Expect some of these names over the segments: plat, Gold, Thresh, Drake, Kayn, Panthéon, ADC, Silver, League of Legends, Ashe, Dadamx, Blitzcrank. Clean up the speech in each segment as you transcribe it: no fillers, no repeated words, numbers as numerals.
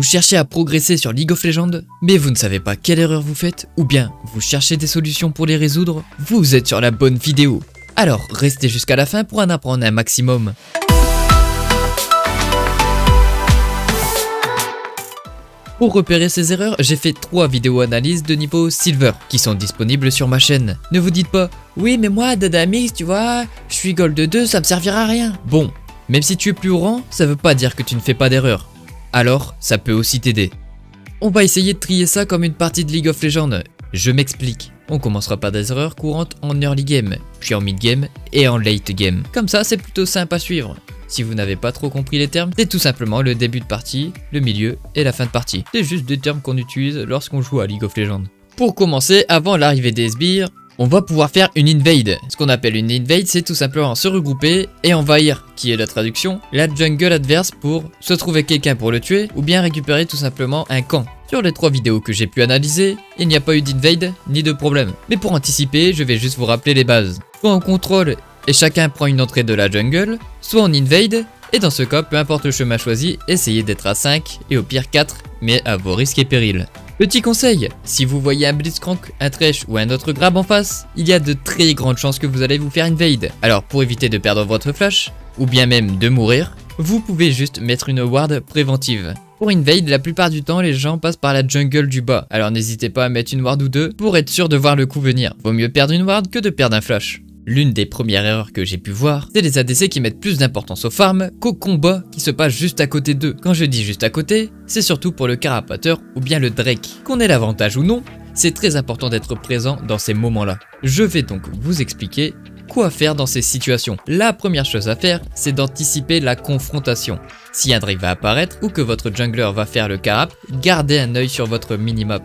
Vous cherchez à progresser sur League of Legends, mais vous ne savez pas quelle erreur vous faites, ou bien vous cherchez des solutions pour les résoudre, vous êtes sur la bonne vidéo. Alors restez jusqu'à la fin pour en apprendre un maximum. Pour repérer ces erreurs, j'ai fait 3 vidéos analyses de niveau Silver qui sont disponibles sur ma chaîne. Ne vous dites pas « Oui mais moi Dadamx, tu vois, je suis Gold 2, ça me servira à rien ». Bon, même si tu es plus haut rang, ça veut pas dire que tu ne fais pas d'erreur. Alors, ça peut aussi t'aider. On va essayer de trier ça comme une partie de League of Legends. Je m'explique. On commencera par des erreurs courantes en early game, puis en mid game et en late game. Comme ça, c'est plutôt simple à suivre. Si vous n'avez pas trop compris les termes, c'est tout simplement le début de partie, le milieu et la fin de partie. C'est juste des termes qu'on utilise lorsqu'on joue à League of Legends. Pour commencer, avant l'arrivée des sbires, on va pouvoir faire une invade. Ce qu'on appelle une invade, c'est tout simplement se regrouper et envahir, qui est la traduction, la jungle adverse pour se trouver quelqu'un pour le tuer ou bien récupérer tout simplement un camp. Sur les 3 vidéos que j'ai pu analyser, il n'y a pas eu d'invade ni de problème. Mais pour anticiper, je vais juste vous rappeler les bases. Soit on contrôle et chacun prend une entrée de la jungle, soit on invade, et dans ce cas, peu importe le chemin choisi, essayez d'être à 5 et au pire 4, mais à vos risques et périls. Petit conseil, si vous voyez un Blitzcrank, un Thresh ou un autre grab en face, il y a de très grandes chances que vous allez vous faire invade. Alors pour éviter de perdre votre flash, ou bien même de mourir, vous pouvez juste mettre une ward préventive. Pour invade, la plupart du temps, les gens passent par la jungle du bas, alors n'hésitez pas à mettre une ward ou 2 pour être sûr de voir le coup venir. Vaut mieux perdre une ward que de perdre un flash. L'une des premières erreurs que j'ai pu voir, c'est les ADC qui mettent plus d'importance aux farms qu'aux combats qui se passent juste à côté d'eux. Quand je dis juste à côté, c'est surtout pour le carapateur ou bien le Drake. Qu'on ait l'avantage ou non, c'est très important d'être présent dans ces moments-là. Je vais donc vous expliquer quoi faire dans ces situations. La première chose à faire, c'est d'anticiper la confrontation. Si un Drake va apparaître ou que votre jungler va faire le carap, gardez un œil sur votre minimap.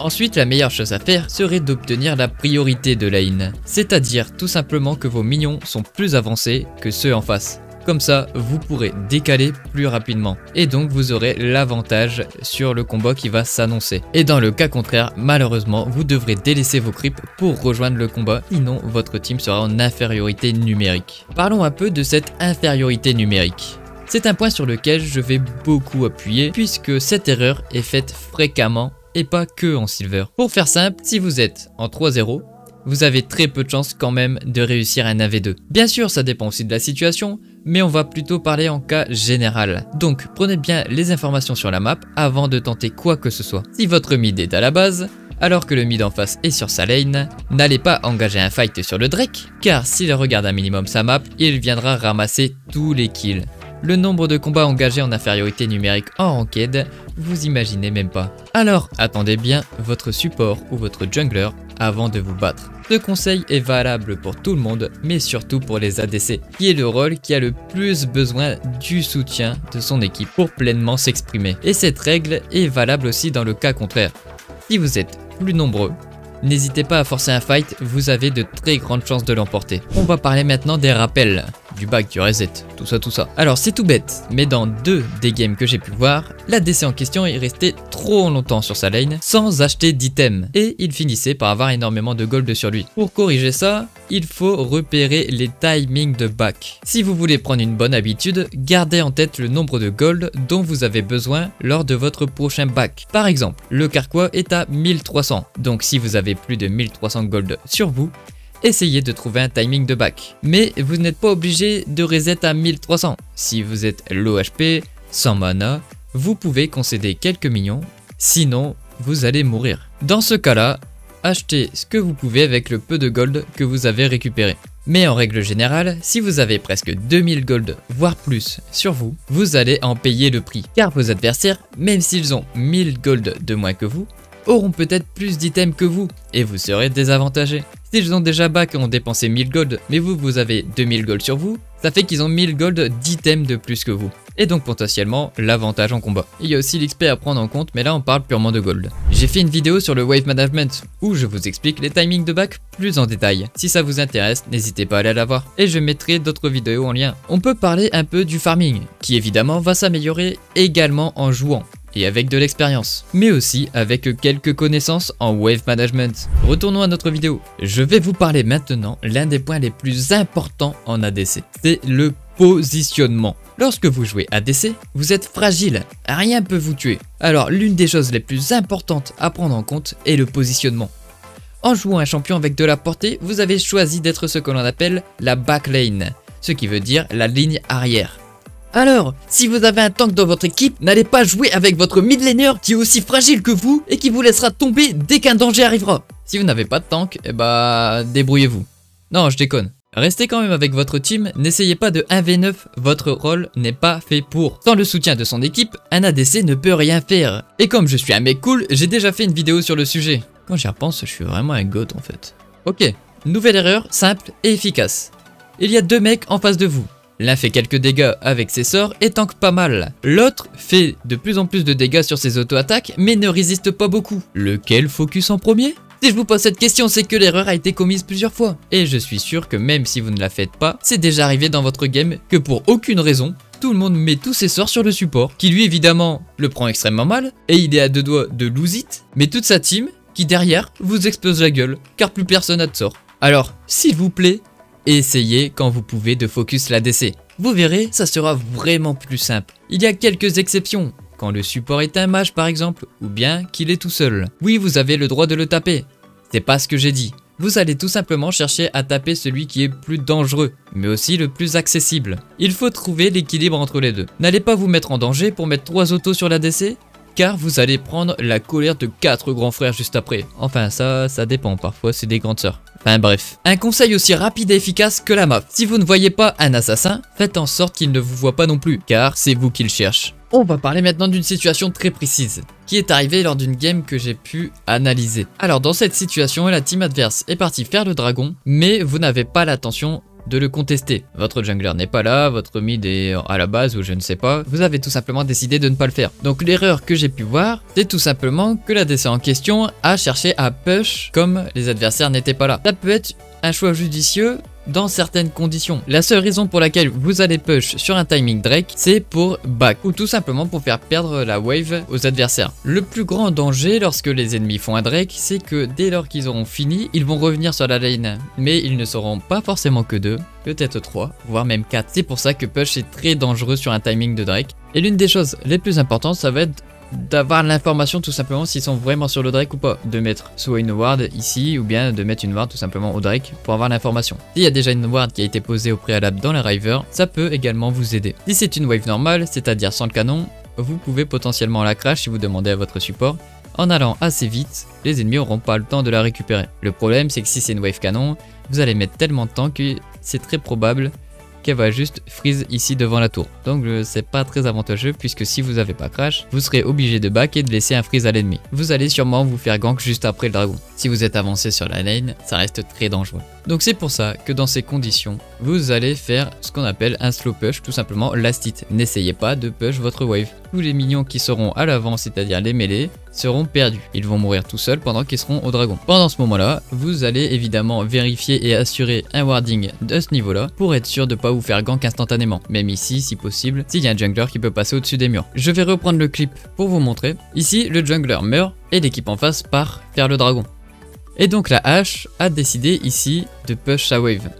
Ensuite, la meilleure chose à faire serait d'obtenir la priorité de lane, c'est-à-dire tout simplement que vos minions sont plus avancés que ceux en face. Comme ça, vous pourrez décaler plus rapidement et donc vous aurez l'avantage sur le combat qui va s'annoncer. Et dans le cas contraire, malheureusement, vous devrez délaisser vos creeps pour rejoindre le combat, sinon votre team sera en infériorité numérique. Parlons un peu de cette infériorité numérique. C'est un point sur lequel je vais beaucoup appuyer puisque cette erreur est faite fréquemment et pas que en silver. Pour faire simple, si vous êtes en 3-0, vous avez très peu de chances quand même de réussir un AV2. Bien sûr, ça dépend aussi de la situation, mais on va plutôt parler en cas général. Donc prenez bien les informations sur la map avant de tenter quoi que ce soit. Si votre mid est à la base, alors que le mid en face est sur sa lane, n'allez pas engager un fight sur le Drake, car s'il regarde un minimum sa map, il viendra ramasser tous les kills. Le nombre de combats engagés en infériorité numérique en ranked, vous imaginez même pas. Alors attendez bien votre support ou votre jungler avant de vous battre. Ce conseil est valable pour tout le monde, mais surtout pour les ADC, qui est le rôle qui a le plus besoin du soutien de son équipe pour pleinement s'exprimer. Et cette règle est valable aussi dans le cas contraire. Si vous êtes plus nombreux, n'hésitez pas à forcer un fight, vous avez de très grandes chances de l'emporter. On va parler maintenant des rappels, du back, du reset, tout ça. Alors c'est tout bête, mais dans 2 des games que j'ai pu voir, l'ADC en question est resté trop longtemps sur sa lane sans acheter d'items et il finissait par avoir énormément de gold sur lui. Pour corriger ça, il faut repérer les timings de back. Si vous voulez prendre une bonne habitude, gardez en tête le nombre de gold dont vous avez besoin lors de votre prochain back. Par exemple, le carquois est à 1300, donc si vous avez plus de 1300 gold sur vous, essayez de trouver un timing de back. Mais vous n'êtes pas obligé de reset à 1300. Si vous êtes low HP, sans mana, vous pouvez concéder quelques minions, sinon vous allez mourir. Dans ce cas-là, achetez ce que vous pouvez avec le peu de gold que vous avez récupéré. Mais en règle générale, si vous avez presque 2000 gold, voire plus, sur vous, vous allez en payer le prix. Car vos adversaires, même s'ils ont 1000 gold de moins que vous, auront peut-être plus d'items que vous et vous serez désavantagés. S'ils ont déjà back et ont dépensé 1000 gold, mais vous avez 2000 gold sur vous, ça fait qu'ils ont 1000 gold d'items de plus que vous. Et donc potentiellement l'avantage en combat. Il y a aussi l'XP à prendre en compte, mais là on parle purement de gold. J'ai fait une vidéo sur le wave management où je vous explique les timings de back plus en détail. Si ça vous intéresse, n'hésitez pas à aller la voir et je mettrai d'autres vidéos en lien. On peut parler un peu du farming, qui évidemment va s'améliorer également en jouant et avec de l'expérience, mais aussi avec quelques connaissances en wave management. Retournons à notre vidéo. Je vais vous parler maintenant l'un des points les plus importants en ADC, c'est le positionnement. Lorsque vous jouez ADC, vous êtes fragile, rien ne peut vous tuer. Alors l'une des choses les plus importantes à prendre en compte est le positionnement. En jouant un champion avec de la portée, vous avez choisi d'être ce que l'on appelle la backlane, ce qui veut dire la ligne arrière. Alors, si vous avez un tank dans votre équipe, n'allez pas jouer avec votre midlaner qui est aussi fragile que vous et qui vous laissera tomber dès qu'un danger arrivera. Si vous n'avez pas de tank, eh bah débrouillez-vous. Non, je déconne. Restez quand même avec votre team, n'essayez pas de 1v9, votre rôle n'est pas fait pour. Sans le soutien de son équipe, un ADC ne peut rien faire. Et comme je suis un mec cool, j'ai déjà fait une vidéo sur le sujet. Quand j'y repense, je suis vraiment un goth en fait. Ok, nouvelle erreur, simple et efficace. Il y a deux mecs en face de vous. L'un fait quelques dégâts avec ses sorts et tank pas mal. L'autre fait de plus en plus de dégâts sur ses auto-attaques mais ne résiste pas beaucoup. Lequel focus en premier ? Si je vous pose cette question, c'est que l'erreur a été commise plusieurs fois. Et je suis sûr que même si vous ne la faites pas, c'est déjà arrivé dans votre game que pour aucune raison, tout le monde met tous ses sorts sur le support, qui lui évidemment le prend extrêmement mal, et il est à deux doigts de lose it, mais toute sa team, qui derrière, vous explose la gueule, car plus personne n'a de sort. Alors, s'il vous plaît, essayez quand vous pouvez de focus l'ADC. Vous verrez, ça sera vraiment plus simple. Il y a quelques exceptions. Quand le support est un mage par exemple, ou bien qu'il est tout seul. Oui, vous avez le droit de le taper. C'est pas ce que j'ai dit. Vous allez tout simplement chercher à taper celui qui est plus dangereux, mais aussi le plus accessible. Il faut trouver l'équilibre entre les deux. N'allez pas vous mettre en danger pour mettre 3 autos sur l'ADC, car vous allez prendre la colère de 4 grands frères juste après. Enfin ça dépend, parfois c'est des grandes sœurs. Enfin bref. Un conseil aussi rapide et efficace que la map. Si vous ne voyez pas un assassin, faites en sorte qu'il ne vous voit pas non plus, car c'est vous qui le cherche. On va parler maintenant d'une situation très précise, qui est arrivée lors d'une game que j'ai pu analyser. Alors dans cette situation, la team adverse est partie faire le dragon, mais vous n'avez pas l'attention de le contester. Votre jungler n'est pas là, votre mid est à la base ou je ne sais pas, vous avez tout simplement décidé de ne pas le faire. Donc l'erreur que j'ai pu voir, c'est tout simplement que l'ADC en question a cherché à push comme les adversaires n'étaient pas là. Ça peut être un choix judicieux dans certaines conditions. La seule raison pour laquelle vous allez push sur un timing Drake, c'est pour back ou tout simplement pour faire perdre la wave aux adversaires. Le plus grand danger lorsque les ennemis font un Drake, c'est que dès lors qu'ils auront fini, ils vont revenir sur la lane, mais ils ne seront pas forcément que 2, peut-être 3, voire même 4. C'est pour ça que push est très dangereux sur un timing de Drake. Et l'une des choses les plus importantes, ça va être d'avoir l'information tout simplement s'ils sont vraiment sur le Drake ou pas, de mettre soit une ward ici ou bien de mettre une ward tout simplement au Drake pour avoir l'information. S'il y a déjà une ward qui a été posée au préalable dans la River, ça peut également vous aider. Si c'est une wave normale, c'est-à-dire sans le canon, vous pouvez potentiellement la crash si vous demandez à votre support. En allant assez vite, les ennemis n'auront pas le temps de la récupérer. Le problème c'est que si c'est une wave canon, vous allez mettre tellement de temps que c'est très probable qu'elle va juste freeze ici devant la tour. Donc c'est pas très avantageux puisque si vous n'avez pas crash, vous serez obligé de back et de laisser un freeze à l'ennemi. Vous allez sûrement vous faire gank juste après le dragon. Si vous êtes avancé sur la lane, ça reste très dangereux. Donc c'est pour ça que dans ces conditions, vous allez faire ce qu'on appelle un slow push, tout simplement last hit. N'essayez pas de push votre wave. Tous les minions qui seront à l'avant, c'est-à-dire les mêlées, seront perdus. Ils vont mourir tout seuls pendant qu'ils seront au dragon. Pendant ce moment-là, vous allez évidemment vérifier et assurer un warding de ce niveau-là pour être sûr de ne pas vous faire gank instantanément. Même ici, si possible, s'il y a un jungler qui peut passer au-dessus des murs. Je vais reprendre le clip pour vous montrer. Ici, le jungler meurt et l'équipe en face part faire le dragon. Et donc la Ashe a décidé ici de push sa wave.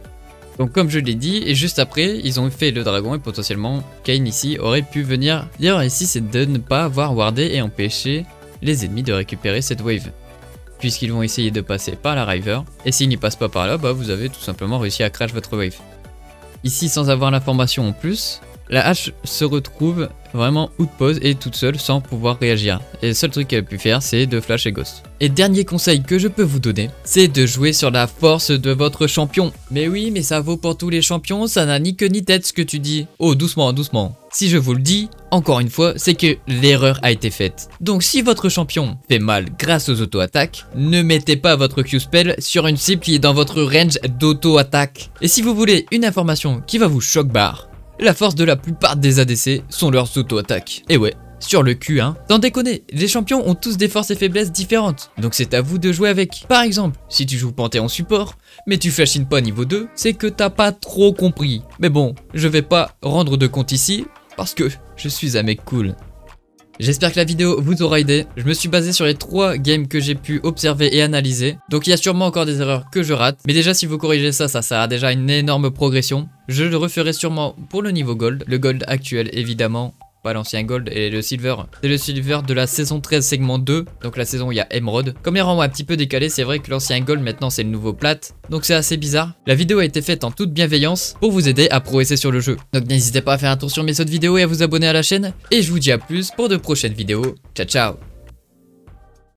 Donc comme je l'ai dit, et juste après, ils ont fait le dragon et potentiellement Kayn ici aurait pu venir. L'erreur ici, c'est de ne pas avoir wardé et empêché les ennemis de récupérer cette wave, puisqu'ils vont essayer de passer par la River, et s'ils n'y passent pas par là, bah vous avez tout simplement réussi à crash votre wave. Ici, sans avoir l'information en plus, la Ashe se retrouve vraiment outpose et toute seule sans pouvoir réagir. Et le seul truc qu'elle a pu faire, c'est de flash et ghost. Et dernier conseil que je peux vous donner, c'est de jouer sur la force de votre champion. Mais oui, mais ça vaut pour tous les champions, ça n'a ni queue ni tête ce que tu dis. Oh, doucement, doucement. Si je vous le dis, encore une fois, c'est que l'erreur a été faite. Donc si votre champion fait mal grâce aux auto-attaques, ne mettez pas votre Q-spell sur une cible qui est dans votre range d'auto-attaque. Et si vous voulez une information qui va vous choc-barre, la force de la plupart des ADC sont leurs auto-attaques. Et ouais, sur le cul, hein. Sans déconner, les champions ont tous des forces et faiblesses différentes. Donc c'est à vous de jouer avec. Par exemple, si tu joues Panthéon support, mais tu fascines pas niveau 2, c'est que t'as pas trop compris. Mais bon, je vais pas rendre de compte ici, parce que je suis un mec cool. J'espère que la vidéo vous aura aidé. Je me suis basé sur les 3 games que j'ai pu observer et analyser. Donc il y a sûrement encore des erreurs que je rate. Mais déjà si vous corrigez ça, ça sera déjà une énorme progression. Je le referai sûrement pour le niveau gold. Le gold actuel évidemment, pas l'ancien gold, et le silver. C'est le silver de la saison 13 segment 2. Donc la saison où il y a Emerald. Comme les rangs ont un petit peu décalé, c'est vrai que l'ancien gold maintenant c'est le nouveau plate. Donc c'est assez bizarre. La vidéo a été faite en toute bienveillance pour vous aider à progresser sur le jeu. Donc n'hésitez pas à faire un tour sur mes autres vidéos et à vous abonner à la chaîne. Et je vous dis à plus pour de prochaines vidéos. Ciao ciao.